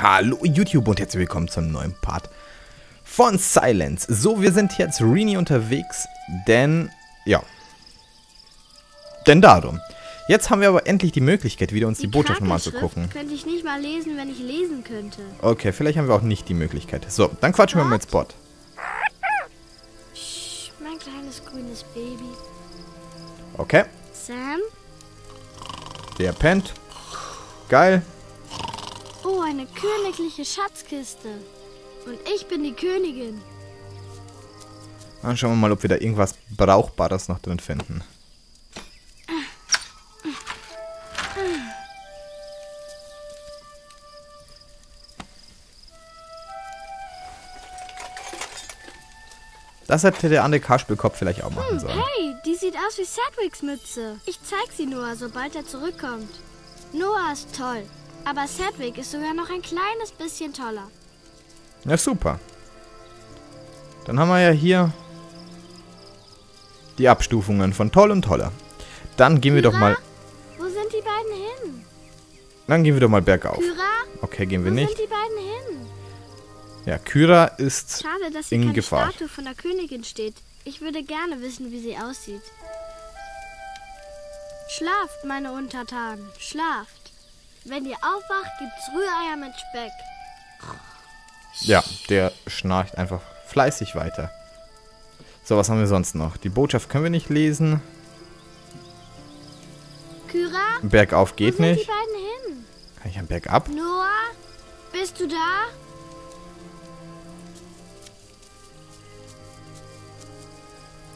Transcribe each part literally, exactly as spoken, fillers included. Hallo YouTube und herzlich willkommen zu einem neuen Part von Silence. So, wir sind jetzt Rini unterwegs, denn, ja, denn darum. Jetzt haben wir aber endlich die Möglichkeit, wieder uns die, die Botschaft nochmal zu gucken. Könnte ich nicht mal lesen, wenn ich lesen könnte. Okay, vielleicht haben wir auch nicht die Möglichkeit. So, dann quatschen Spot? wir mit Spot. Sch, mein kleines grünes Baby. Okay. Sam? Der pennt. Geil. Oh, eine königliche Schatzkiste. Und ich bin die Königin. Dann schauen wir mal, ob wir da irgendwas Brauchbares noch drin finden. Das hätte der andere Kasperlkopf vielleicht auch machen sollen. Hm, hey, die sieht aus wie Sedwicks Mütze. Ich zeig sie Noah, sobald er zurückkommt. Noah ist toll, aber Sedwick ist sogar noch ein kleines bisschen toller. Ja, super. Dann haben wir ja hier die Abstufungen von toll und toller. Dann gehen Kyra? wir doch mal... Wo sind die beiden hin? Dann gehen wir doch mal bergauf. Kyra? Okay, gehen wir Wo nicht. Wo sind die beiden hin? Ja, Kyra ist Schade, dass in keine Gefahr. Statue von der Königin steht. Ich würde gerne wissen, wie sie aussieht. Schlaft, meine Untertanen, schlaft. Wenn ihr aufwacht, gibt's Rühreier mit Speck. Ja, der schnarcht einfach fleißig weiter. So, was haben wir sonst noch? Die Botschaft können wir nicht lesen. Kyra? Bergauf geht Wo sind nicht. Die beiden hin? Kann ich am Berg ab? Noah, bist du da?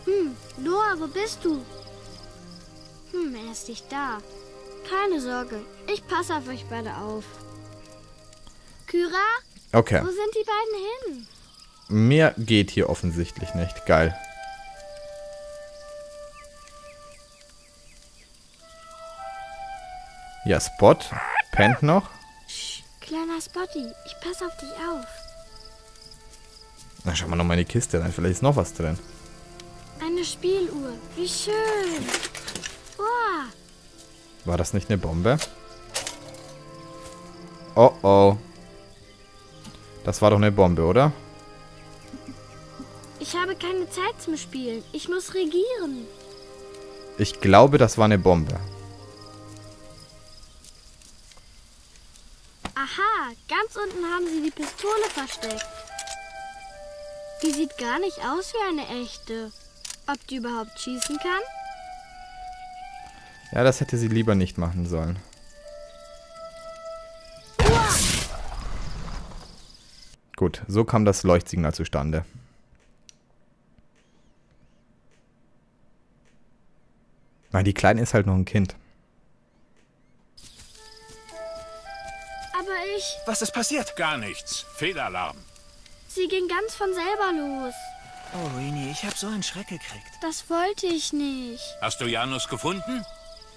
Hm, Noah, wo bist du? Hm, er ist nicht da. Keine Sorge, ich passe auf euch beide auf. Kyra? Okay. Wo sind die beiden hin? Mehr geht hier offensichtlich nicht. Geil. Ja, Spot. Pennt noch. Sch, kleiner Spotty, ich passe auf dich auf. Na, schau mal nochmal in die Kiste rein. Vielleicht ist noch was drin. Eine Spieluhr. Wie schön. Wow. War das nicht eine Bombe? Oh oh. Das war doch eine Bombe, oder? Ich habe keine Zeit zum Spielen. Ich muss regieren. Ich glaube, das war eine Bombe. Aha, ganz unten haben sie die Pistole versteckt. Die sieht gar nicht aus wie eine echte. Ob die überhaupt schießen kann? Ja, das hätte sie lieber nicht machen sollen. Uah! Gut, so kam das Leuchtsignal zustande. Nein, die Kleine ist halt noch ein Kind. Aber ich... Was ist passiert? Gar nichts. Fehlalarm. Sie ging ganz von selber los. Oh, Rini, ich habe so einen Schreck gekriegt. Das wollte ich nicht. Hast du Janus gefunden?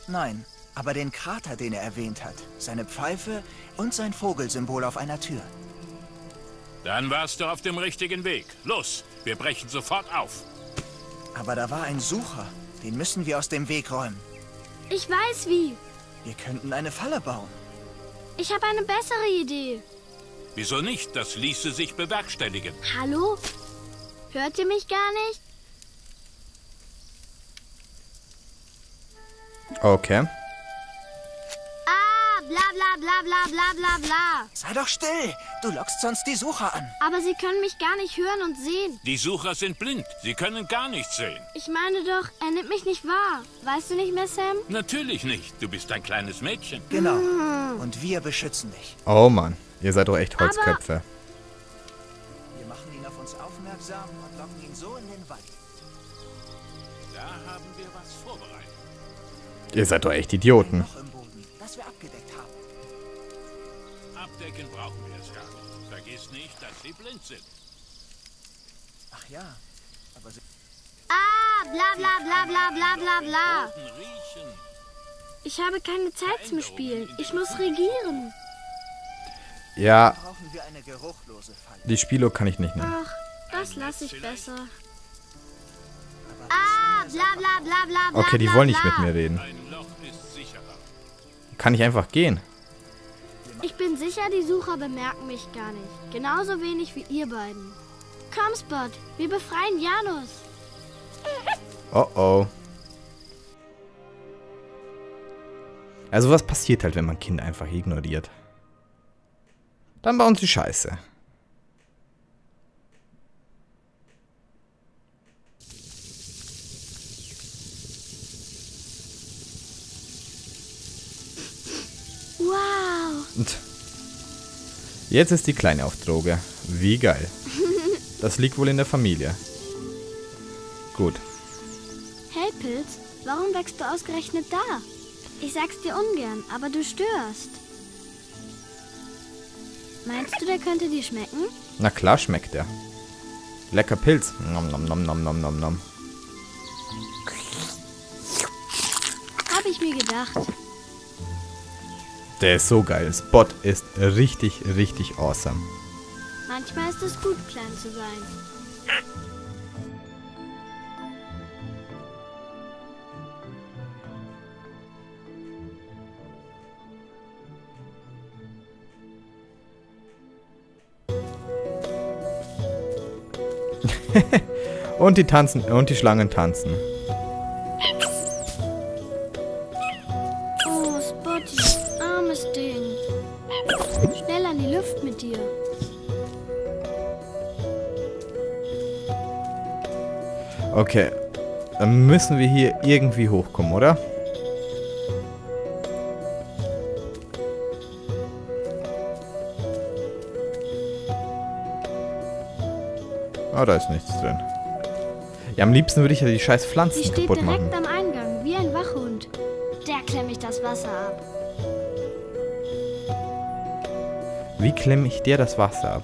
Nein, aber den Krater, den er erwähnt hat, seine Pfeife und sein Vogelsymbol auf einer Tür. Dann warst du auf dem richtigen Weg. Los, wir brechen sofort auf. Aber da war ein Sucher. Den müssen wir aus dem Weg räumen. Ich weiß wie. Wir könnten eine Falle bauen. Ich habe eine bessere Idee. Wieso nicht? Das ließe sich bewerkstelligen. Hallo? Hört ihr mich gar nicht? Okay. Ah, bla bla bla bla bla bla bla. Sei doch still, du lockst sonst die Sucher an. Aber sie können mich gar nicht hören und sehen. Die Sucher sind blind, sie können gar nichts sehen. Ich meine doch, er nimmt mich nicht wahr. Weißt du nicht mehr, Sam? Natürlich nicht, du bist ein kleines Mädchen. Genau, mhm. Und wir beschützen dich. Oh Mann, ihr seid doch echt Holzköpfe. Aber aufmerksam und locken ihn so in den Wald. Da haben wir was vorbereitet. Ihr seid doch echt Idioten. Ein Loch im Boden, das wir abgedeckt haben. Abdecken brauchen wir es gar nicht. Vergiss nicht, dass sie blind sind. Ach ja, aber sie... Ah, bla bla bla bla bla bla bla. Ich habe keine Zeit zum Spielen. Ich muss regieren. Ja, die Spieluhr kann ich nicht nehmen. Ach, das lasse ich besser. Ah, bla bla bla bla bla. Okay, die wollen nicht mit mir reden. Kann ich einfach gehen? Ich bin sicher, die Sucher bemerken mich gar nicht. Genauso wenig wie ihr beiden. Komm, Spot, wir befreien Janus. Oh oh. Also was passiert halt, wenn man Kinder einfach ignoriert? Dann bauen sie Scheiße. Wow. Jetzt ist die Kleine auf Droge. Wie geil. Das liegt wohl in der Familie. Gut. Hey Pilz, warum wächst du ausgerechnet da? Ich sag's dir ungern, aber du störst. Meinst du, der könnte dir schmecken? Na klar schmeckt er. Lecker Pilz. Nom nom nom nom nom nom nom. Hab ich mir gedacht. Der ist so geil. Spot ist richtig, richtig awesome. Manchmal ist es gut, klein zu sein. Und die tanzen, und die Schlangen tanzen. Oh, Spotty, armes Ding. Schnell an die Luft mit dir. Okay, dann müssen wir hier irgendwie hochkommen, oder? Ah, oh, da ist nichts drin. Ja, am liebsten würde ich ja die scheiß Pflanzen die kaputt machen. Die steht direkt am Eingang, wie ein Wachhund. Der klemme ich das Wasser ab. Wie klemme ich dir das Wasser ab?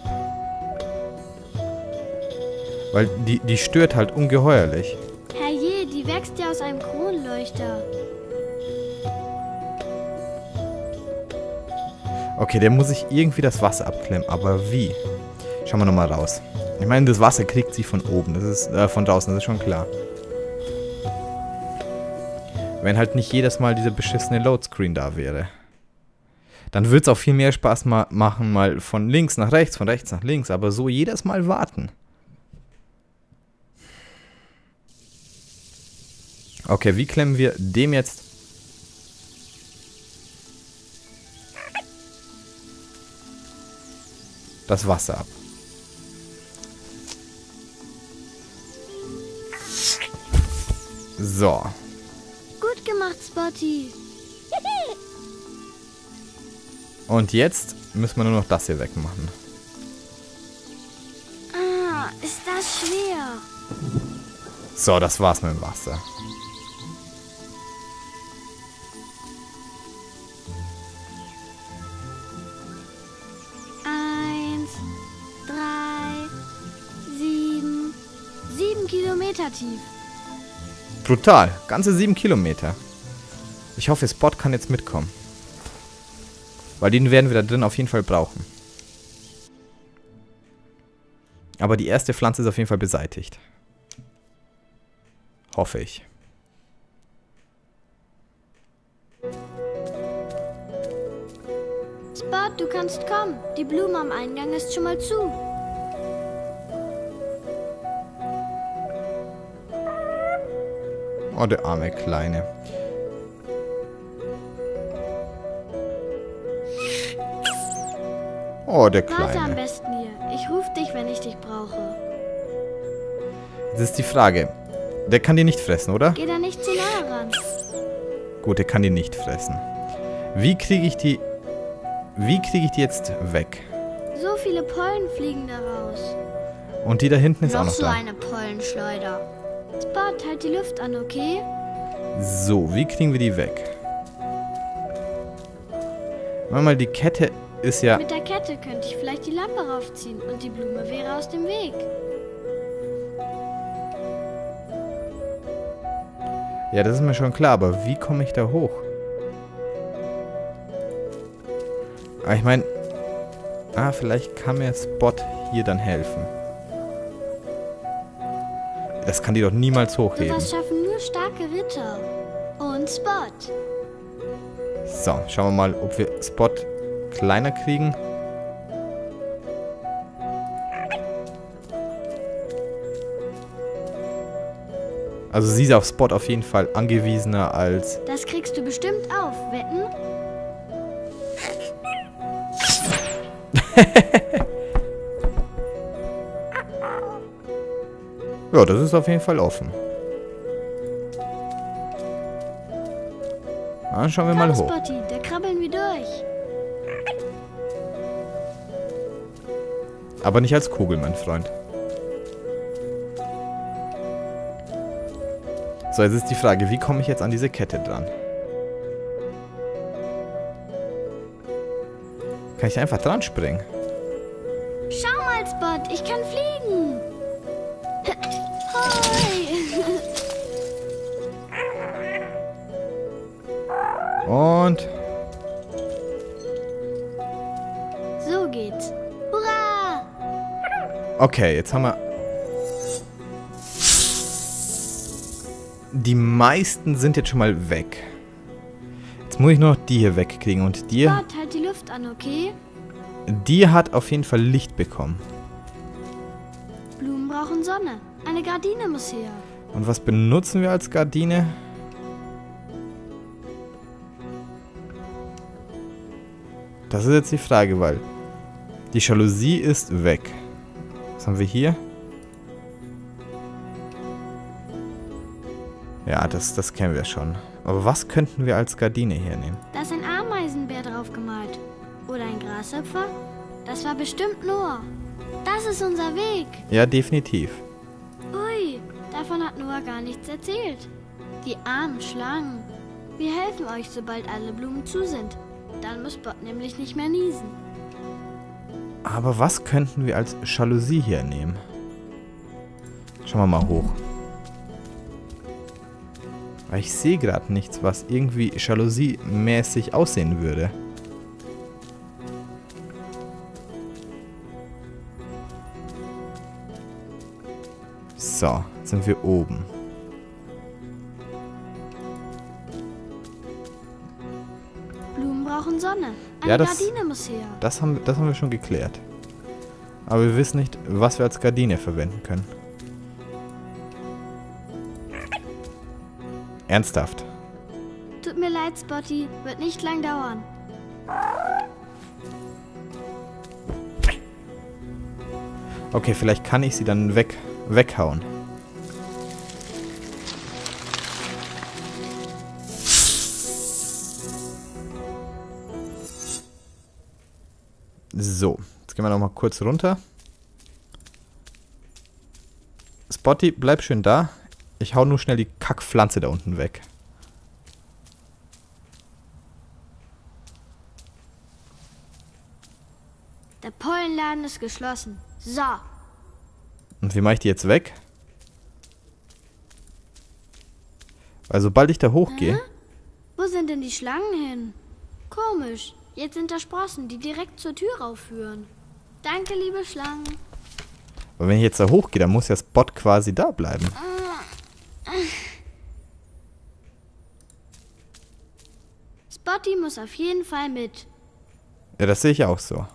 Weil die, die stört halt ungeheuerlich. Herrje, die wächst ja aus einem Kronleuchter. Okay, der muss ich irgendwie das Wasser abklemmen, aber wie? Schauen wir nochmal raus. Ich meine, das Wasser kriegt sie von oben, das ist äh, von draußen, das ist schon klar. Wenn halt nicht jedes Mal dieser beschissene Loadscreen da wäre. Dann würde es auch viel mehr Spaß ma machen, mal von links nach rechts, von rechts nach links, aber so jedes Mal warten. Okay, wie klemmen wir dem jetzt... das Wasser ab? So. Gut gemacht, Spotty. Und jetzt müssen wir nur noch das hier wegmachen. Ah, ist das schwer. So, das war's mit dem Wasser. Eins, drei, sieben, sieben Kilometer tief. Brutal. Ganze sieben Kilometer. Ich hoffe, Spot kann jetzt mitkommen. Weil den werden wir da drin auf jeden Fall brauchen. Aber die erste Pflanze ist auf jeden Fall beseitigt. Hoffe ich. Spot, du kannst kommen. Die Blume am Eingang ist schon mal zu. Oh, der arme Kleine. Oh, der Kleine. Warte am besten hier. Ich rufe dich, wenn ich dich brauche. Das ist die Frage. Der kann die nicht fressen, oder? Geh da nicht zu nahe ran. Gut, der kann die nicht fressen. Wie kriege ich die... Wie kriege ich die jetzt weg? So viele Pollen fliegen da raus. Und die da hinten ist noch auch noch so da. Noch so eine Pollenschleuder. Spot, halt die Luft an, okay? So, wie kriegen wir die weg? Mal, die Kette ist ja... Mit der Kette könnte ich vielleicht die Lampe raufziehen und die Blume wäre aus dem Weg. Ja, das ist mir schon klar, aber wie komme ich da hoch? Ah, ich meine... Ah, vielleicht kann mir Spot hier dann helfen. Das kann die doch niemals hochheben. Das schaffen nur starke Ritter. Und Spot. So, schauen wir mal, ob wir Spot kleiner kriegen. Also sie ist auf Spot auf jeden Fall angewiesener als... Das kriegst du bestimmt auf, wetten? Ja, das ist auf jeden Fall offen. Dann schauen wir mal hoch. Spotty, da krabbeln wir durch. Aber nicht als Kugel, mein Freund. So, jetzt ist die Frage, wie komme ich jetzt an diese Kette dran? Kann ich einfach dran springen? Schau mal, Spot, ich kann fliegen. Hoi. Und... So geht's. Hurra! Okay, jetzt haben wir... Die meisten sind jetzt schon mal weg. Jetzt muss ich nur noch die hier wegkriegen und die... Spot, halt die Luft an, okay? Die hat auf jeden Fall Licht bekommen. Blumen brauchen Sonne. Eine Gardine muss her. Und was benutzen wir als Gardine? Das ist jetzt die Frage, weil... Die Jalousie ist weg. Was haben wir hier? Ja, das, das kennen wir schon. Aber was könnten wir als Gardine hier nehmen? Da ist ein Ameisenbär drauf gemalt. Oder ein Grashüpfer? Das war bestimmt Noah. Das ist unser Weg. Ja, definitiv. Ui, davon hat Noah gar nichts erzählt. Die armen Schlangen. Wir helfen euch, sobald alle Blumen zu sind. Dann muss Spot nämlich nicht mehr niesen. Aber was könnten wir als Jalousie hier nehmen? Schauen wir mal hoch. Ich sehe gerade nichts, was irgendwie jalousie-mäßig aussehen würde. So, sind wir oben. Blumen brauchen Sonne. Eine ja, das, Gardine muss her. Das haben, das haben wir schon geklärt. Aber wir wissen nicht, was wir als Gardine verwenden können. Ernsthaft. Tut mir leid, Spotty. Wird nicht lang dauern. Okay, vielleicht kann ich sie dann weg, weghauen. So, jetzt gehen wir nochmal kurz runter. Spotty, bleib schön da. Ich hau nur schnell die Kackpflanze da unten weg. Der Pollenladen ist geschlossen. So. Und wie mache ich die jetzt weg? Weil sobald ich da hochgehe... Äh? Wo sind denn die Schlangen hin? Komisch. Jetzt sind da Sprossen, die direkt zur Tür raufführen. Danke, liebe Schlangen. Aber wenn ich jetzt da hochgehe, dann muss ja Spot quasi da bleiben. Äh. Spotty muss auf jeden Fall mit. Ja, das sehe ich auch so.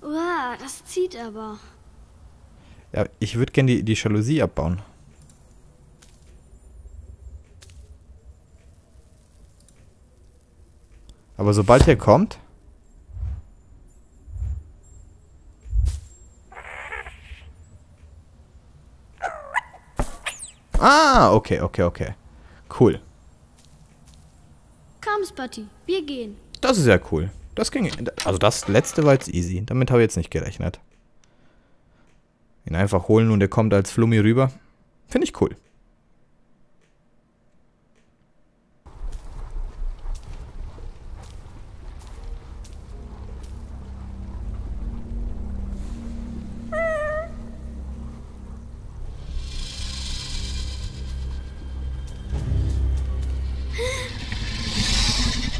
Wow, das zieht aber. Ja, ich würde gerne die, die Jalousie abbauen. Aber sobald er kommt... Ah, okay, okay, okay. Cool. Komm, Spotty, wir gehen. Das ist ja cool. Das ging. Also das letzte war jetzt easy. Damit habe ich jetzt nicht gerechnet. Ihn einfach holen und er kommt als Flummi rüber. Finde ich cool.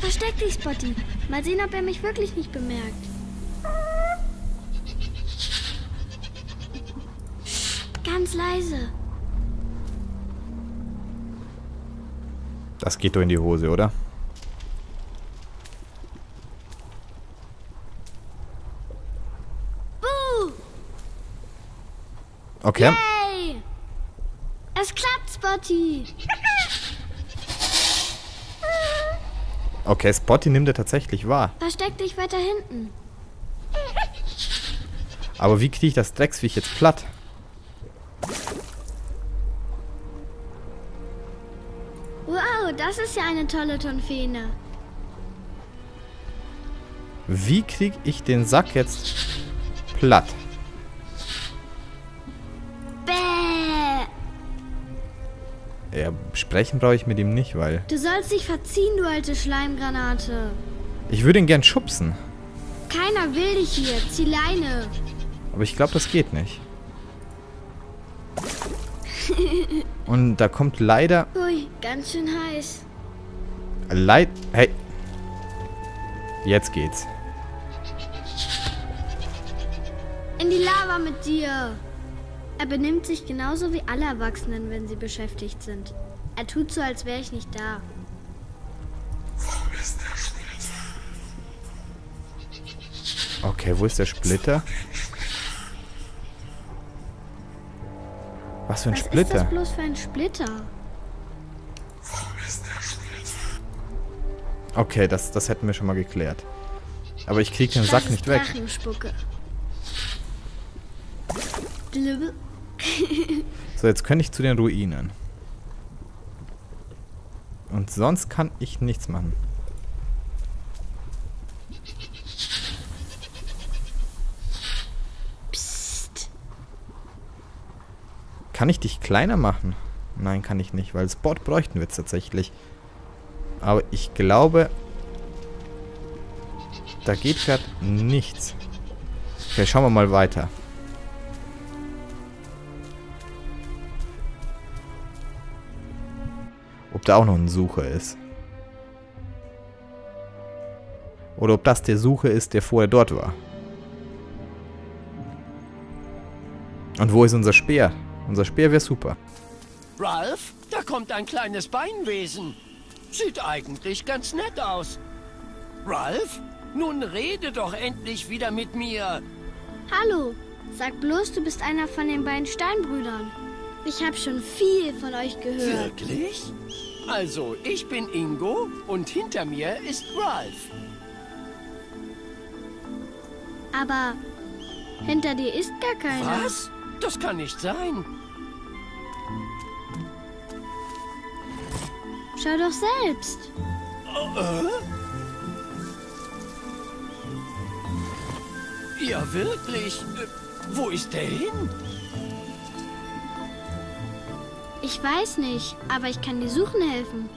Versteck dich, Spotty. Mal sehen, ob er mich wirklich nicht bemerkt. Ganz leise. Das geht doch in die Hose, oder? Okay. Yay! Es klappt, Spotty! Okay, Spotty nimmt er tatsächlich wahr. Versteck dich weiter hinten. Aber wie kriege ich das Drecksviech jetzt platt? Wow, das ist ja eine tolle Tonfene. Wie kriege ich den Sack jetzt platt? Ja, sprechen brauche ich mit ihm nicht, weil... Du sollst dich verziehen, du alte Schleimgranate. Ich würde ihn gern schubsen. Keiner will dich hier. Zieh Leine. Aber ich glaube, das geht nicht. Und da kommt leider... Ui, ganz schön heiß. Leid... Hey. Jetzt geht's. In die Lava mit dir. Er benimmt sich genauso wie alle Erwachsenen, wenn sie beschäftigt sind. Er tut so, als wäre ich nicht da. Okay, wo ist der Splitter? Was für ein Splitter? Was ist das bloß für ein Splitter? Okay, das, das hätten wir schon mal geklärt. Aber ich kriege den Sack nicht weg. So, jetzt könnte ich zu den Ruinen. Und sonst kann ich nichts machen. Psst. Kann ich dich kleiner machen? Nein, kann ich nicht, weil Spot bräuchten wir jetzt tatsächlich. Aber ich glaube, da geht gerade nichts. Okay, schauen wir mal weiter. Ob da auch noch ein Sucher ist. Oder ob das der Sucher ist, der vorher dort war. Und wo ist unser Speer? Unser Speer wäre super. Ralph, da kommt ein kleines Beinwesen. Sieht eigentlich ganz nett aus. Ralph, nun rede doch endlich wieder mit mir. Hallo, sag bloß, du bist einer von den beiden Steinbrüdern. Ich habe schon viel von euch gehört. Wirklich? Also, ich bin Ingo und hinter mir ist Ralph. Aber hinter dir ist gar keiner. Was? Das kann nicht sein. Schau doch selbst. Äh? Ja, wirklich. Wo ist der hin? Ich weiß nicht, aber ich kann dir suchen helfen.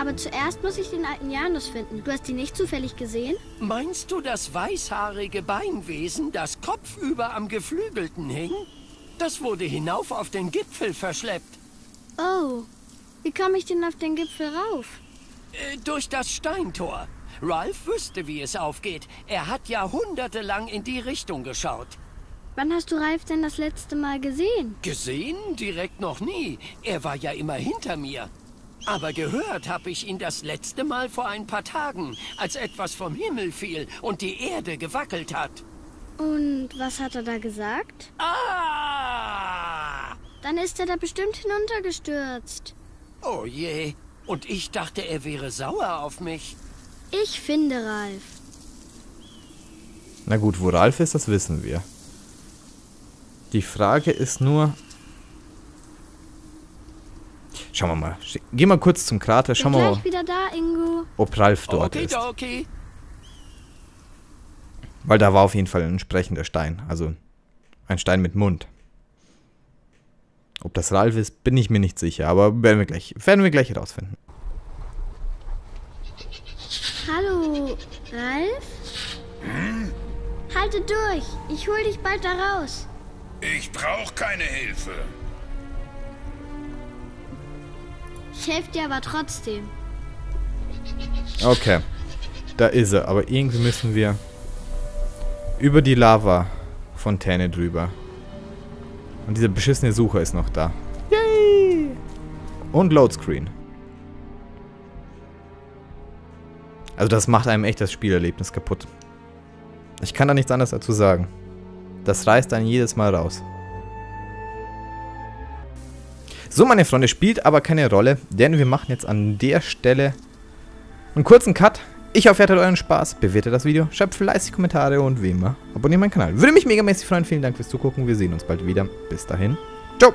Aber zuerst muss ich den alten Janus finden. Du hast ihn nicht zufällig gesehen? Meinst du das weißhaarige Beinwesen, das kopfüber am Geflügelten hing? Das wurde hinauf auf den Gipfel verschleppt. Oh, wie komme ich denn auf den Gipfel rauf? Äh, durch das Steintor. Ralph wüsste, wie es aufgeht. Er hat jahrhundertelang in die Richtung geschaut. Wann hast du Ralph denn das letzte Mal gesehen? Gesehen? Direkt noch nie. Er war ja immer hinter mir. Aber gehört habe ich ihn das letzte Mal vor ein paar Tagen, als etwas vom Himmel fiel und die Erde gewackelt hat. Und was hat er da gesagt? Ah! Dann ist er da bestimmt hinuntergestürzt. Oh je. Und ich dachte, er wäre sauer auf mich. Ich finde Ralph. Na gut, wo Ralph ist, das wissen wir. Die Frage ist nur... Schauen wir mal. Geh mal kurz zum Krater. Schauen wir mal, wieder da, Ingo. Ob Ralph dort okay, ist. Okay. Weil da war auf jeden Fall ein entsprechender Stein. Also ein Stein mit Mund. Ob das Ralph ist, bin ich mir nicht sicher. Aber werden wir gleich, werden wir gleich herausfinden. Hallo, Ralph? Hm? Halte durch. Ich hol dich bald da raus. Ich brauche keine Hilfe. Ich helfe dir aber trotzdem. Okay. Da ist er. Aber irgendwie müssen wir über die Lava-Fontäne drüber. Und dieser beschissene Sucher ist noch da. Yay! Und Loadscreen. Also das macht einem echt das Spielerlebnis kaputt. Ich kann da nichts anderes dazu sagen. Das reißt dann jedes Mal raus. So, meine Freunde, spielt aber keine Rolle, denn wir machen jetzt an der Stelle einen kurzen Cut. Ich hoffe, ihr hattet euren Spaß, bewertet das Video, schreibt fleißig Kommentare und wie immer, abonniert meinen Kanal. Würde mich megamäßig freuen, vielen Dank fürs Zugucken, wir sehen uns bald wieder. Bis dahin, ciao!